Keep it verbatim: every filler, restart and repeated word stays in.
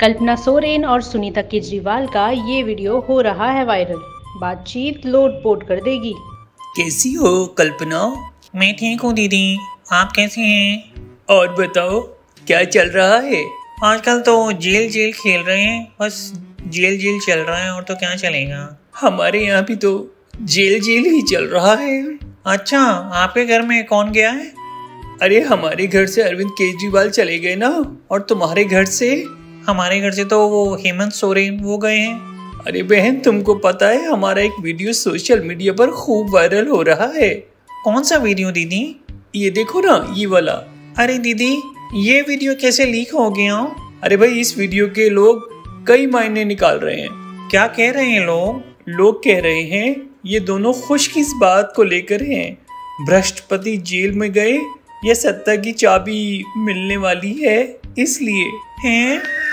कल्पना सोरेन और सुनीता केजरीवाल का ये वीडियो हो रहा है वायरल। बातचीत लोट-पोट कर देगी। कैसी हो कल्पना? मैं ठीक हूँ दीदी, आप कैसे हैं? और बताओ क्या चल रहा है? आजकल तो जेल जेल खेल रहे हैं, बस जेल जेल चल रहा है और तो क्या चलेगा। हमारे यहाँ भी तो जेल जेल ही चल रहा है। अच्छा, आपके घर में कौन गया है? अरे हमारे घर से अरविंद केजरीवाल चले गए ना, और तुम्हारे घर से? हमारे घर से तो वो हेमंत सोरेन वो गए हैं। अरे बहन, तुमको पता है हमारा एक वीडियो सोशल मीडिया पर खूब वायरल हो रहा है। कौन सा वीडियो दीदी? ये देखो ना, ये वाला। अरे दीदी, ये वीडियो कैसे लीक हो गया? अरे भाई, इस वीडियो के लोग कई मायने निकाल रहे हैं। क्या कह रहे हैं लोग? लोग कह रहे हैं ये दोनों खुश किस बात को लेकर हैं। भ्रष्टपति जेल में गए, यह सत्ता की चाबी मिलने वाली है इसलिए हैं।